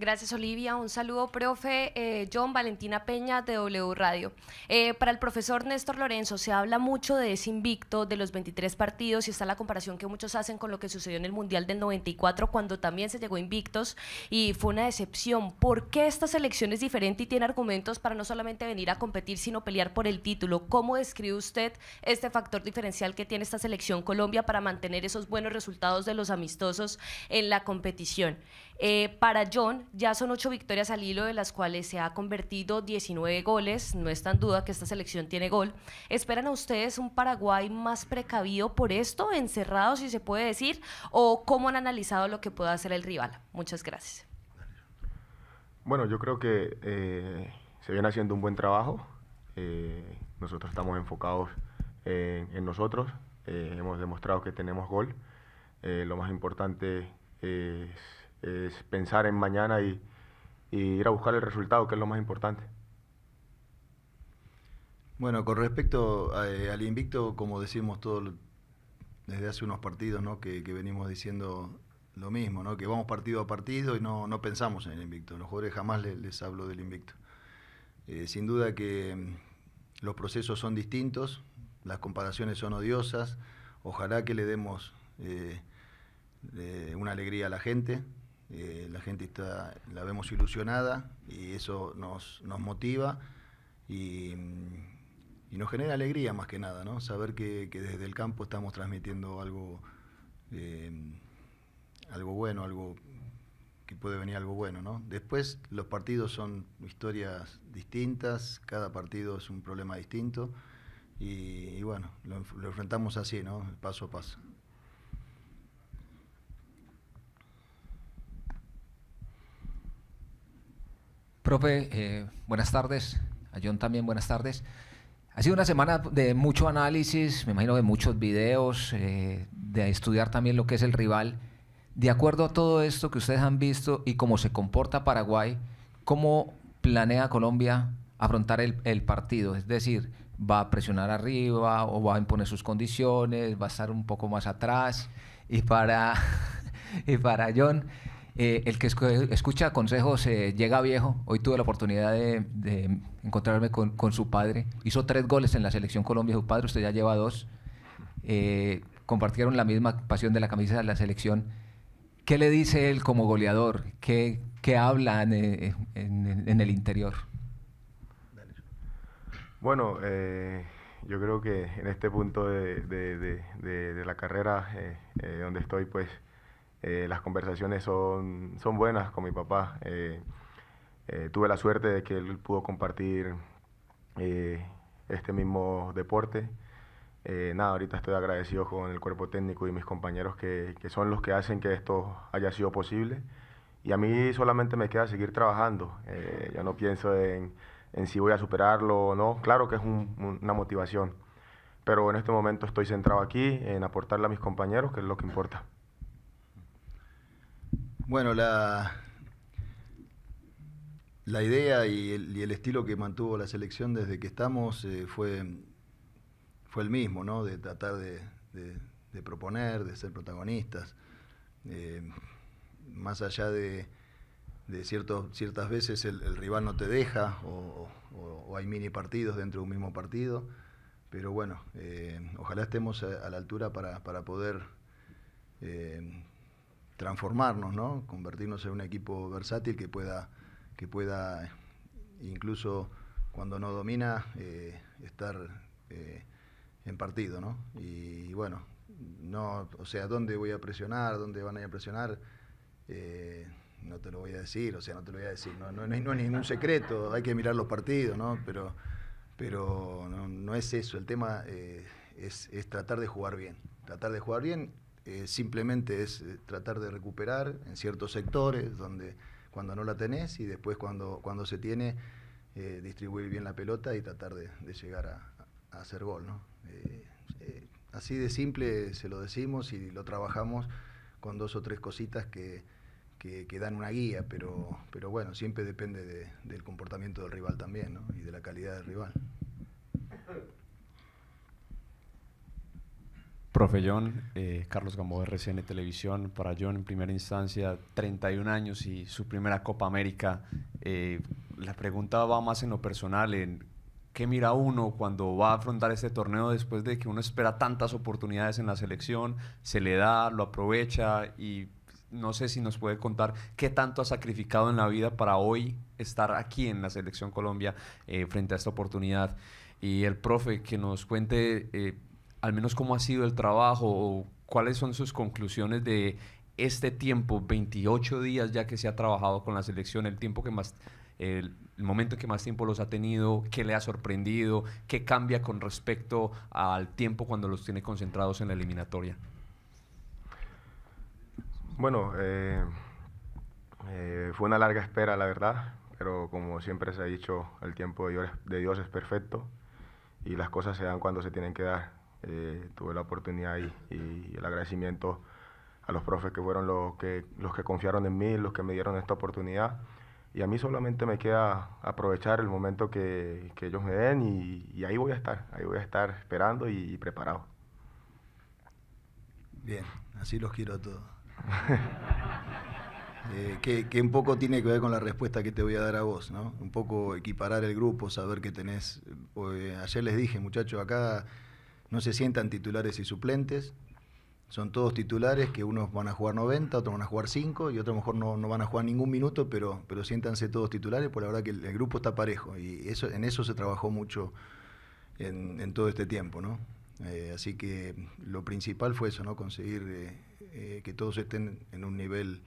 Gracias, Olivia. Un saludo, profe John, Valentina Peña de W Radio. Para el profesor Néstor Lorenzo, se habla mucho de ese invicto, de los 23 partidos, y está la comparación que muchos hacen con lo que sucedió en el Mundial del 94, cuando también se llegó invictos y fue una decepción. ¿Por qué esta selección es diferente y tiene argumentos para no solamente venir a competir, sino pelear por el título? ¿Cómo describe usted este factor diferencial que tiene esta selección Colombia para mantener esos buenos resultados de los amistosos en la competición? Para John, ya son 8 victorias al hilo, de las cuales se ha convertido 19 goles. No está en duda que esta selección tiene gol. ¿Esperan a ustedes un Paraguay más precavido por esto, encerrado, si se puede decir? ¿O cómo han analizado lo que pueda hacer el rival? Muchas gracias. Bueno, yo creo que se viene haciendo un buen trabajo. Nosotros estamos enfocados en nosotros. Hemos demostrado que tenemos gol. Lo más importante es pensar en mañana y ir a buscar el resultado, que es lo más importante. Bueno, con respecto al invicto, como decimos todos desde hace unos partidos, ¿no?, que venimos diciendo lo mismo, ¿no?, que vamos partido a partido y no pensamos en el invicto. Los jugadores jamás les hablo del invicto. Sin duda que los procesos son distintos, las comparaciones son odiosas. Ojalá que le demos una alegría a la gente. La gente la vemos ilusionada y eso nos motiva y nos genera alegría, más que nada, ¿no? Saber que desde el campo estamos transmitiendo algo bueno, algo que puede venir algo bueno, ¿no? Después los partidos son historias distintas, cada partido es un problema distinto y bueno, lo enfrentamos así, ¿no?, paso a paso. Profe, buenas tardes. A John también, buenas tardes. Ha sido una semana de mucho análisis, me imagino, de muchos videos, de estudiar también lo que es el rival. De acuerdo a todo esto que ustedes han visto y cómo se comporta Paraguay, ¿cómo planea Colombia afrontar el partido? Es decir, ¿va a presionar arriba o va a imponer sus condiciones? ¿Va a estar un poco más atrás? Y para John, el que escucha consejos llega viejo. Hoy tuve la oportunidad de encontrarme con su padre. Hizo 3 goles en la Selección Colombia. Su padre, usted ya lleva 2. Compartieron la misma pasión de la camisa de la selección. ¿Qué le dice él como goleador? ¿Qué hablan en el interior? Bueno, yo creo que en este punto de la carrera donde estoy, pues, las conversaciones son buenas con mi papá. Tuve la suerte de que él pudo compartir este mismo deporte. Nada, ahorita estoy agradecido con el cuerpo técnico y mis compañeros que son los que hacen que esto haya sido posible. Y a mí solamente me queda seguir trabajando. Yo no pienso en si voy a superarlo o no. Claro que es una motivación. Pero en este momento estoy centrado aquí en aportarle a mis compañeros, que es lo que importa. Bueno, la idea y el estilo que mantuvo la selección desde que estamos fue el mismo, ¿no? De tratar de proponer, de ser protagonistas. Más allá de ciertas veces el rival no te deja o hay mini partidos dentro de un mismo partido. Pero bueno, ojalá estemos a la altura para poder transformarnos, ¿no? Convertirnos en un equipo versátil que pueda incluso cuando no domina, estar en partido, ¿no? Y bueno, no, o sea, ¿dónde voy a presionar? ¿Dónde van a ir a presionar? No te lo voy a decir, no es ningún secreto, hay que mirar los partidos, ¿no? Pero no es eso, el tema es tratar de jugar bien, simplemente es tratar de recuperar en ciertos sectores donde cuando no la tenés y después cuando se tiene, distribuir bien la pelota y tratar de llegar a hacer gol, ¿no? Así de simple se lo decimos y lo trabajamos con 2 o 3 cositas que dan una guía, pero bueno, siempre depende del comportamiento del rival también, ¿no? Y de la calidad del rival. Profe John, Carlos Gamboa, RCN Televisión. Para John, en primera instancia, 31 años y su primera Copa América. La pregunta va más en lo personal, en qué mira uno cuando va a afrontar este torneo después de que uno espera tantas oportunidades en la selección, se le da, lo aprovecha y no sé si nos puede contar qué tanto ha sacrificado en la vida para hoy estar aquí en la Selección Colombia frente a esta oportunidad. Y el profe que nos cuente al menos cómo ha sido el trabajo o cuáles son sus conclusiones de este tiempo, 28 días ya que se ha trabajado con la selección, el tiempo que más... el momento en que más tiempo los ha tenido, qué le ha sorprendido, qué cambia con respecto al tiempo cuando los tiene concentrados en la eliminatoria. Bueno, fue una larga espera, la verdad, pero como siempre se ha dicho, el tiempo de Dios es perfecto y las cosas se dan cuando se tienen que dar. Tuve la oportunidad y el agradecimiento a los profes que fueron los que confiaron en mí, los que me dieron esta oportunidad. Y a mí solamente me queda aprovechar el momento que ellos me den y ahí voy a estar esperando y preparado. Bien, así los quiero a todos. Que un poco tiene que ver con la respuesta que te voy a dar a vos, ¿no? Un poco equiparar el grupo, saber que tenés... ayer les dije, muchachos, acá no se sientan titulares y suplentes, son todos titulares que unos van a jugar 90, otros van a jugar 5 y otros a lo mejor no van a jugar ningún minuto, pero siéntanse todos titulares, porque la verdad que el grupo está parejo y eso, en eso se trabajó mucho en todo este tiempo, ¿no? Así que lo principal fue eso, ¿no? Conseguir que todos estén en un nivel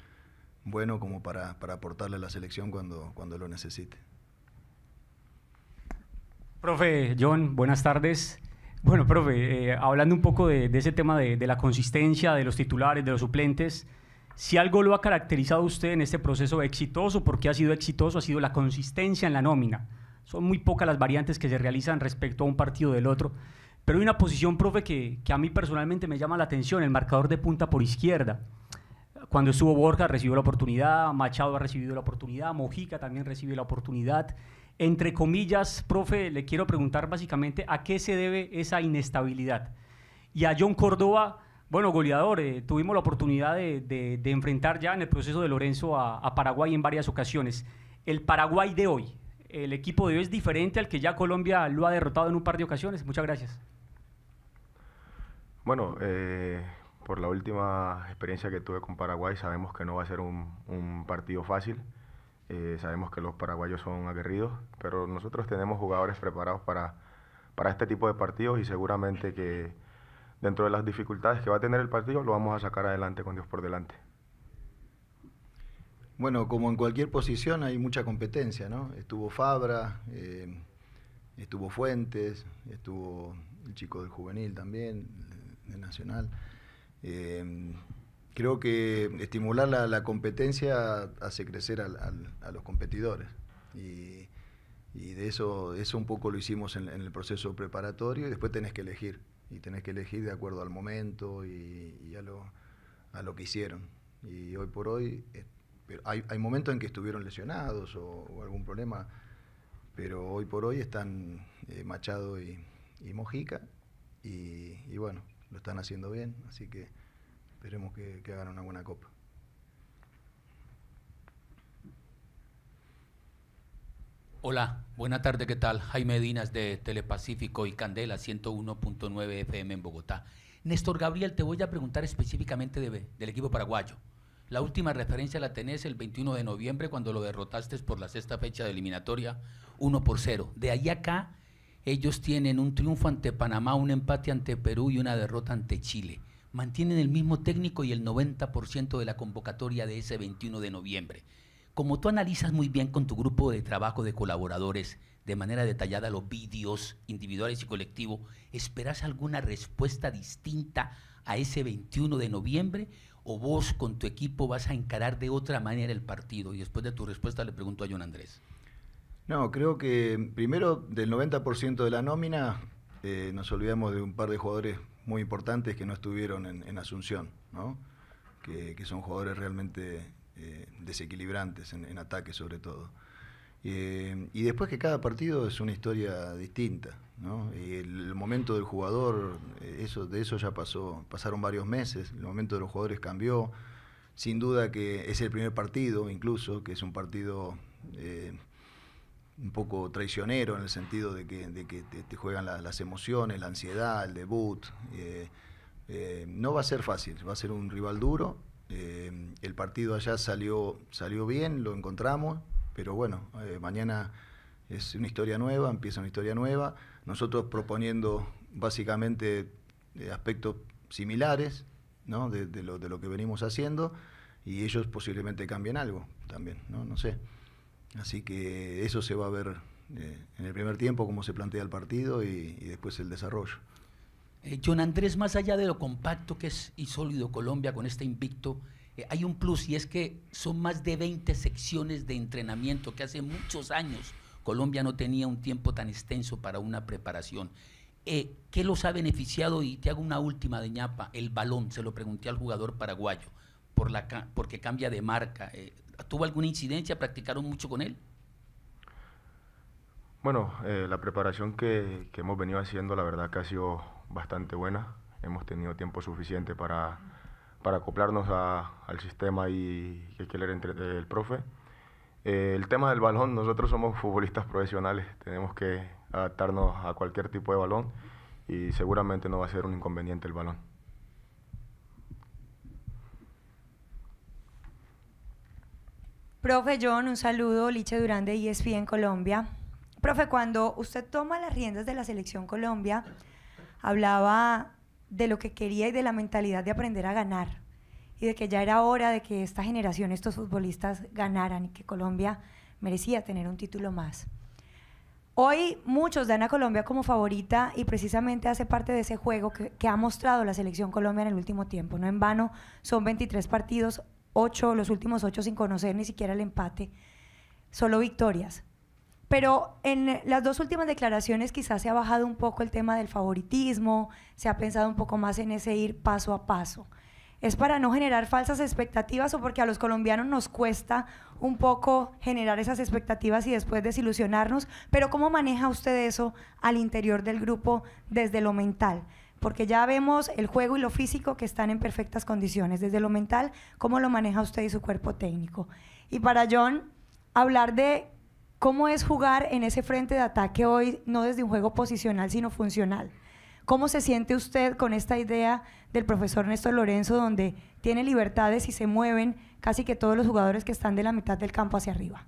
bueno como para aportarle a la selección cuando lo necesite. Profe John, buenas tardes. Bueno, profe, hablando un poco de ese tema de la consistencia, de los titulares, de los suplentes, si algo lo ha caracterizado usted en este proceso exitoso, porque ha sido exitoso, ha sido la consistencia en la nómina. Son muy pocas las variantes que se realizan respecto a un partido del otro, pero hay una posición, profe, que a mí personalmente me llama la atención, el marcador de punta por izquierda. Cuando estuvo Borja recibió la oportunidad, Machado ha recibido la oportunidad, Mojica también recibió la oportunidad. Entre comillas, profe, le quiero preguntar básicamente a qué se debe esa inestabilidad. Y a John Córdoba, bueno, goleador, tuvimos la oportunidad de enfrentar ya en el proceso de Lorenzo a Paraguay en varias ocasiones. El Paraguay de hoy, el equipo de hoy es diferente al que ya Colombia lo ha derrotado en un par de ocasiones. Muchas gracias. Bueno, por la última experiencia que tuve con Paraguay, sabemos que no va a ser un partido fácil. Sabemos que los paraguayos son aguerridos, pero nosotros tenemos jugadores preparados para este tipo de partidos y seguramente que dentro de las dificultades que va a tener el partido lo vamos a sacar adelante con Dios por delante. Bueno, como en cualquier posición hay mucha competencia, ¿no? Estuvo Fabra, estuvo Fuentes, estuvo el chico del juvenil también, del Nacional. Creo que estimular la competencia hace crecer a los competidores y de eso un poco lo hicimos en el proceso preparatorio y después tenés que elegir de acuerdo al momento y a lo que hicieron. Y hoy por hoy hay momentos en que estuvieron lesionados o algún problema, pero hoy por hoy están Machado y Mojica y bueno, lo están haciendo bien, así que esperemos que hagan una buena copa. Hola, buena tarde, ¿qué tal? Jaime Dinas de Telepacífico y Candela, 101.9 FM en Bogotá. Néstor Gabriel, te voy a preguntar específicamente del equipo paraguayo. La última referencia la tenés el 21 de noviembre cuando lo derrotaste por la 6ª fecha de eliminatoria 1-0. De ahí acá, ellos tienen un triunfo ante Panamá, un empate ante Perú y una derrota ante Chile. Mantienen el mismo técnico y el 90% de la convocatoria de ese 21 de noviembre. Como tú analizas muy bien con tu grupo de trabajo de colaboradores de manera detallada los vídeos individuales y colectivos, ¿esperás alguna respuesta distinta a ese 21 de noviembre o vos con tu equipo vas a encarar de otra manera el partido? Y después de tu respuesta le pregunto a John Andrés. No, creo que primero del 90% de la nómina nos olvidamos de un par de jugadores muy importantes que no estuvieron en Asunción, ¿no? Que son jugadores realmente desequilibrantes en ataque sobre todo. Y después que cada partido es una historia distinta, ¿no? El momento del jugador, de eso ya pasó, pasaron varios meses, el momento de los jugadores cambió, sin duda que es el primer partido incluso, que es un partido un poco traicionero en el sentido de que te juegan las emociones, la ansiedad, el debut. No va a ser fácil, va a ser un rival duro. El partido allá salió bien, lo encontramos, pero bueno, mañana es una historia nueva, empieza una historia nueva. Nosotros proponiendo básicamente aspectos similares, ¿no? de lo que venimos haciendo, y ellos posiblemente cambien algo también, ¿no? No sé. Así que eso se va a ver en el primer tiempo, cómo se plantea el partido y después el desarrollo. John Andrés, más allá de lo compacto que es y sólido Colombia con este invicto, hay un plus, y es que son más de 20 secciones de entrenamiento que hace muchos años Colombia no tenía un tiempo tan extenso para una preparación. ¿Qué los ha beneficiado? Y te hago una última de ñapa, el balón, se lo pregunté al jugador paraguayo, porque cambia de marca. ¿Tuvo alguna incidencia? ¿Practicaron mucho con él? Bueno, la preparación que hemos venido haciendo, la verdad que ha sido bastante buena. Hemos tenido tiempo suficiente para acoplarnos al sistema y que leer entre el profe. El tema del balón, nosotros somos futbolistas profesionales, tenemos que adaptarnos a cualquier tipo de balón y seguramente no va a ser un inconveniente el balón. Profe John, un saludo, Liche Durán de ESPN Colombia. Profe, cuando usted toma las riendas de la Selección Colombia, hablaba de lo que quería y de la mentalidad de aprender a ganar, y de que ya era hora de que esta generación, estos futbolistas ganaran, y que Colombia merecía tener un título más. Hoy muchos dan a Colombia como favorita, y precisamente hace parte de ese juego que ha mostrado la Selección Colombia en el último tiempo. No en vano son 23 partidos, los últimos 8 sin conocer ni siquiera el empate, solo victorias. Pero en las dos últimas declaraciones quizás se ha bajado un poco el tema del favoritismo, se ha pensado un poco más en ese ir paso a paso. ¿Es para no generar falsas expectativas, o porque a los colombianos nos cuesta un poco generar esas expectativas y después desilusionarnos? Pero ¿cómo maneja usted eso al interior del grupo desde lo mental? Porque ya vemos el juego y lo físico que están en perfectas condiciones. Desde lo mental, ¿cómo lo maneja usted y su cuerpo técnico? Y para John, hablar de ¿cómo es jugar en ese frente de ataque hoy, no desde un juego posicional, sino funcional? ¿Cómo se siente usted con esta idea del profesor Néstor Lorenzo, donde tiene libertades y se mueven casi que todos los jugadores que están de la mitad del campo hacia arriba?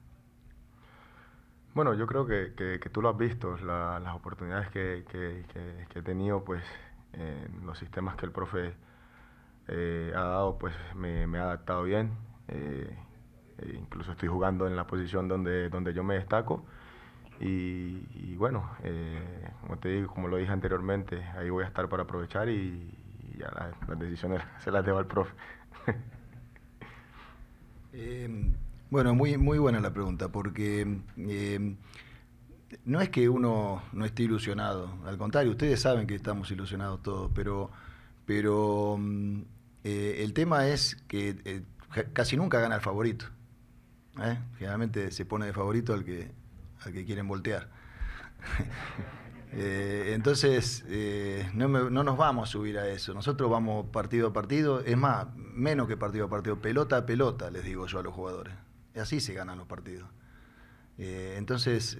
Bueno, yo creo que tú lo has visto, las oportunidades que he tenido, pues, los sistemas que el profe ha dado, pues me ha adaptado bien. Incluso estoy jugando en la posición donde yo me destaco y bueno, como te digo, como lo dije anteriormente, ahí voy a estar para aprovechar y ya las decisiones se las debo al profe. Bueno, muy buena la pregunta, porque no es que uno no esté ilusionado, al contrario, ustedes saben que estamos ilusionados todos, pero el tema es que casi nunca gana el favorito, ¿eh? Generalmente se pone de favorito al que quieren voltear. Entonces, no nos vamos a subir a eso. Nosotros vamos partido a partido, es más, menos que partido a partido, pelota a pelota, les digo yo a los jugadores. Así se ganan los partidos. Entonces,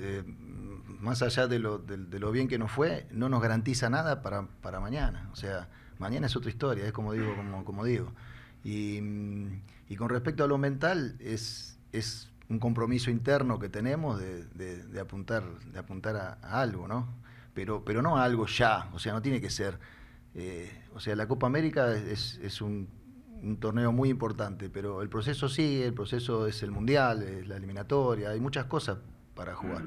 más allá de lo bien que nos fue, no nos garantiza nada para mañana. O sea, mañana es otra historia, es como digo. Y con respecto a lo mental, es un compromiso interno que tenemos de apuntar a algo, ¿no? Pero no a algo ya, o sea, no tiene que ser. O sea, la Copa América es un torneo muy importante, pero el proceso sigue, el proceso es el mundial, es la eliminatoria, hay muchas cosas para jugar.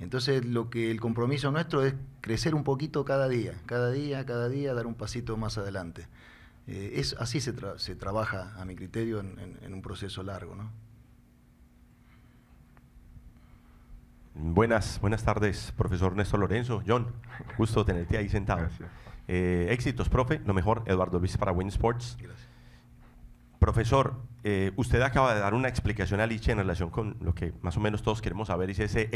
Entonces, el compromiso nuestro es crecer un poquito cada día, dar un pasito más adelante. Así se trabaja, a mi criterio, en un proceso largo, ¿no? Buenas tardes, profesor Néstor Lorenzo. John, gusto tenerte ahí sentado. Éxitos, profe. Lo mejor, Eduardo Luis para Winsports. Gracias. Profesor, usted acaba de dar una explicación a Licha en relación con lo que más o menos todos queremos saber, es ese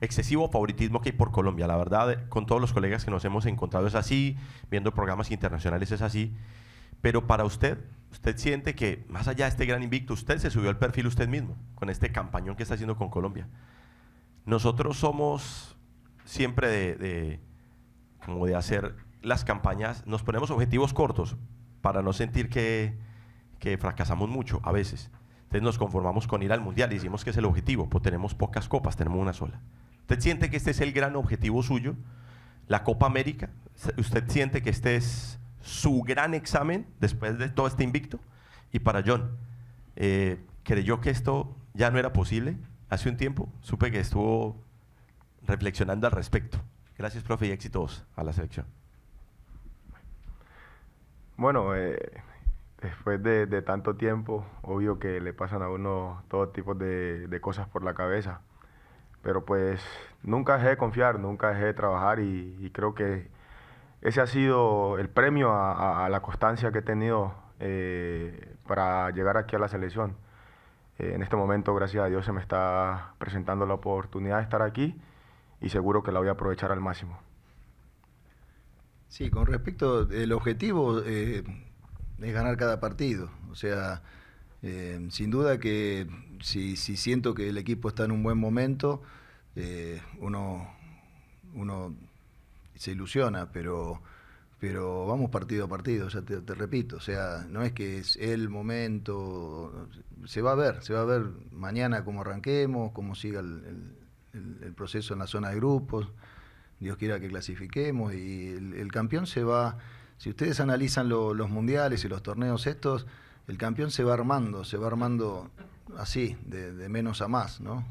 excesivo favoritismo que hay por Colombia. La verdad, con todos los colegas que nos hemos encontrado es así, viendo programas internacionales es así, pero para usted, ¿usted siente que más allá de este gran invicto, usted se subió al perfil usted mismo con este campañón que está haciendo con Colombia? Nosotros somos siempre como de hacer las campañas, nos ponemos objetivos cortos para no sentir que fracasamos mucho a veces. Entonces nos conformamos con ir al mundial y decimos que es el objetivo, pues tenemos pocas copas, tenemos una sola. ¿Usted siente que este es el gran objetivo suyo, la Copa América? ¿Usted siente que este es su gran examen después de todo este invicto? Y para John, ¿creyó que esto ya no era posible? Hace un tiempo supe que estuvo reflexionando al respecto. Gracias, profe, y éxitos a la selección. Bueno, después de tanto tiempo, obvio que le pasan a uno todo tipo de cosas por la cabeza, pero pues nunca dejé de confiar, nunca dejé de trabajar y creo que ese ha sido el premio a la constancia que he tenido para llegar aquí a la selección. En este momento, gracias a Dios, se me está presentando la oportunidad de estar aquí y seguro que la voy a aprovechar al máximo. Sí, con respecto al objetivo es ganar cada partido. O sea, sin duda que si siento que el equipo está en un buen momento, uno se ilusiona, pero vamos partido a partido, ya te repito. O sea, no es que es el momento, se va a ver mañana cómo arranquemos, cómo siga el proceso en la zona de grupos. Dios quiera que clasifiquemos y el campeón se va, si ustedes analizan los mundiales y los torneos estos, el campeón se va armando así, de menos a más, ¿no?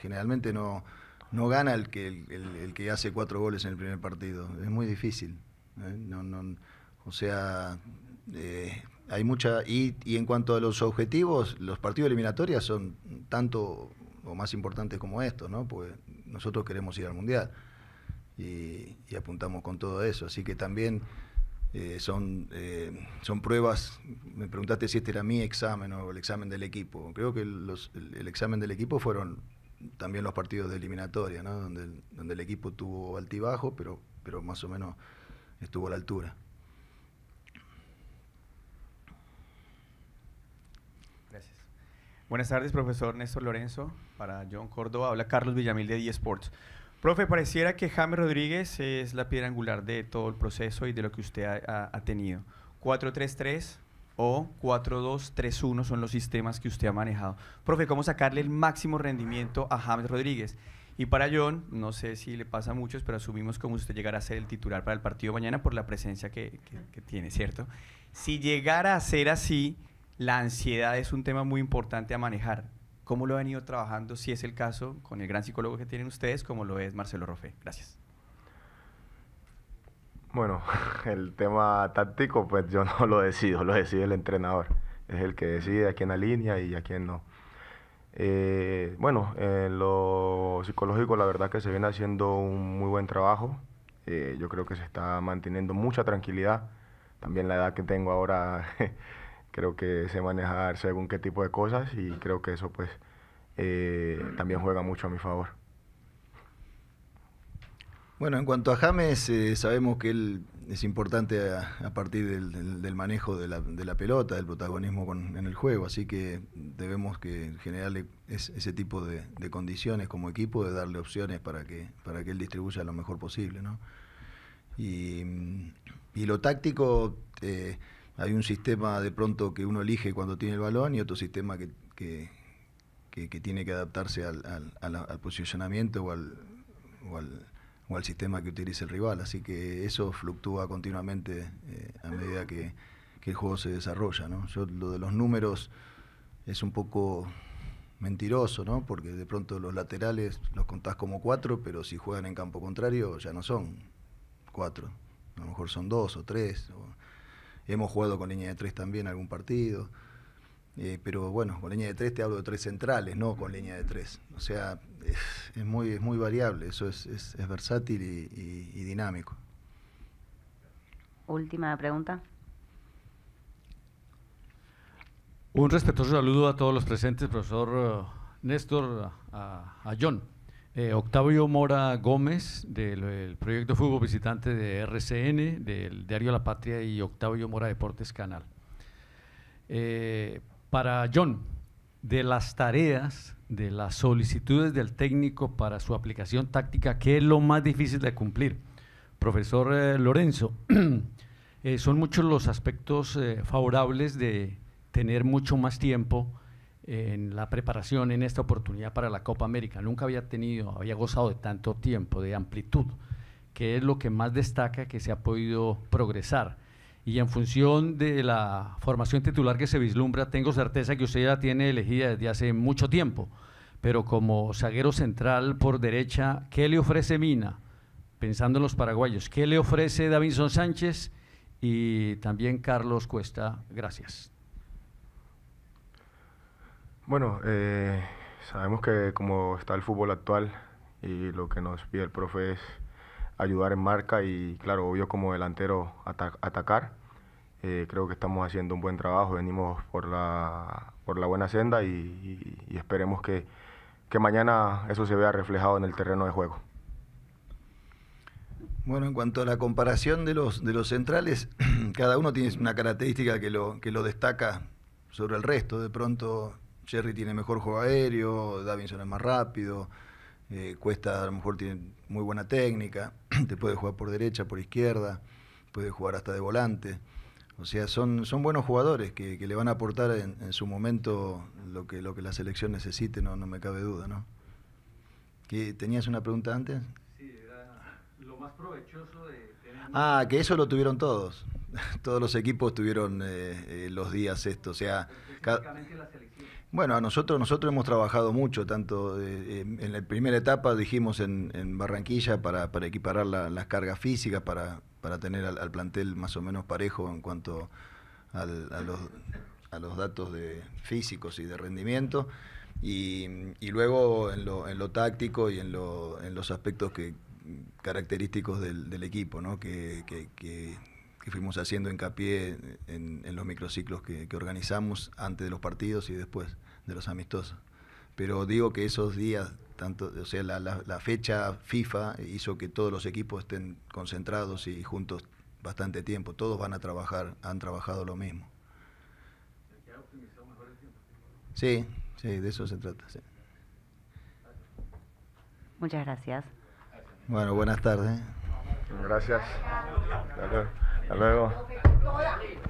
Generalmente no gana el que hace 4 goles en el primer partido, es muy difícil, ¿eh? O sea, hay mucha, y en cuanto a los objetivos, los partidos eliminatorios son tanto o más importantes como estos, ¿no? Porque nosotros queremos ir al mundial. Y apuntamos con todo eso, así que también son pruebas. Me preguntaste si este era mi examen o el examen del equipo. Creo que el examen del equipo fueron también los partidos de eliminatoria, ¿no? Donde el equipo tuvo altibajo, pero más o menos estuvo a la altura. Gracias. Buenas tardes, profesor Néstor Lorenzo. Para John Córdoba habla Carlos Villamil de eSports. Profe, pareciera que James Rodríguez es la piedra angular de todo el proceso y de lo que usted ha tenido. 4-3-3 o 4-2-3-1 son los sistemas que usted ha manejado. Profe, ¿cómo sacarle el máximo rendimiento a James Rodríguez? Y para John, no sé si le pasa a muchos, pero asumimos como usted llegara a ser el titular para el partido mañana por la presencia que tiene, ¿cierto? Si llegara a ser así, la ansiedad es un tema muy importante a manejar. ¿Cómo lo han ido trabajando, si es el caso, con el gran psicólogo que tienen ustedes, como lo es Marcelo Roffé? Gracias. Bueno, el tema táctico, pues yo no lo decido, lo decide el entrenador. Es el que decide a quién alinea y a quién no. Bueno, en lo psicológico, la verdad que se viene haciendo un muy buen trabajo. Yo creo que se está manteniendo mucha tranquilidad. También la edad que tengo ahora... Creo que sé manejar según qué tipo de cosas y creo que eso pues también juega mucho a mi favor. Bueno, en cuanto a James, sabemos que él es importante a partir del manejo de la pelota, del protagonismo en el juego, así que debemos que generarle ese tipo de condiciones como equipo, de darle opciones para que él distribuya lo mejor posible, ¿no? Y lo táctico... hay un sistema de pronto que uno elige cuando tiene el balón y otro sistema que tiene que adaptarse al posicionamiento o al sistema que utiliza el rival. Así que eso fluctúa continuamente a medida que el juego se desarrolla, ¿no? Yo lo de los números es un poco mentiroso, ¿no? Porque de pronto los laterales los contás como 4, pero si juegan en campo contrario ya no son 4. A lo mejor son 2 o 3. Hemos jugado con línea de 3 también algún partido, pero bueno, con línea de 3 te hablo de 3 centrales, no con línea de 3. O sea, es muy variable, eso es versátil y dinámico. Última pregunta. Un respetuoso saludo a todos los presentes, profesor Néstor, a John. Octavio Mora Gómez, del Proyecto Fútbol Visitante de RCN, del diario La Patria, y Octavio Mora Deportes Canal. Para John, de las tareas, de las solicitudes del técnico para su aplicación táctica, ¿qué es lo más difícil de cumplir? Profesor Lorenzo, son muchos los aspectos favorables de tener mucho más tiempo en la preparación, en esta oportunidad para la Copa América. Nunca había gozado de tanto tiempo, de amplitud, que es lo que más destaca que se ha podido progresar. Y en función de la formación titular que se vislumbra, tengo certeza que usted ya tiene elegida desde hace mucho tiempo, pero como zaguero central por derecha, ¿qué le ofrece Mina? Pensando en los paraguayos, ¿qué le ofrece Davinson Sánchez y también Carlos Cuesta? Gracias. Bueno, sabemos que como está el fútbol actual y lo que nos pide el profe es ayudar en marca y, claro, obvio como delantero atacar. Creo que estamos haciendo un buen trabajo, venimos por la buena senda y esperemos que mañana eso se vea reflejado en el terreno de juego. Bueno, en cuanto a la comparación de los centrales, cada uno tiene una característica que lo destaca sobre el resto. De pronto, Cherry tiene mejor juego aéreo, Davinson es más rápido, Cuesta a lo mejor tiene muy buena técnica, te puede jugar por derecha, por izquierda, puede jugar hasta de volante. O sea, son buenos jugadores que le van a aportar en su momento lo que la selección necesite, no me cabe duda, ¿no? ¿Tenías una pregunta antes? Sí, era lo más provechoso de tener... Ah, que eso lo tuvieron todos. Todos los equipos tuvieron los días estos, o sea... Bueno, nosotros hemos trabajado mucho, tanto en la primera etapa dijimos en Barranquilla para equiparar las cargas físicas, para tener al plantel más o menos parejo en cuanto a los datos físicos y de rendimiento, y luego en lo táctico y en los aspectos característicos del equipo, ¿no? Que fuimos haciendo hincapié en los microciclos que organizamos antes de los partidos y después de los amistosos. Pero digo que esos días, la fecha FIFA hizo que todos los equipos estén concentrados y juntos bastante tiempo. Todos van a trabajar, han trabajado lo mismo. ¿Se ha optimizado mejor el tiempo? Sí, de eso se trata. Sí. Muchas gracias. Bueno, buenas tardes. Gracias. Hasta luego.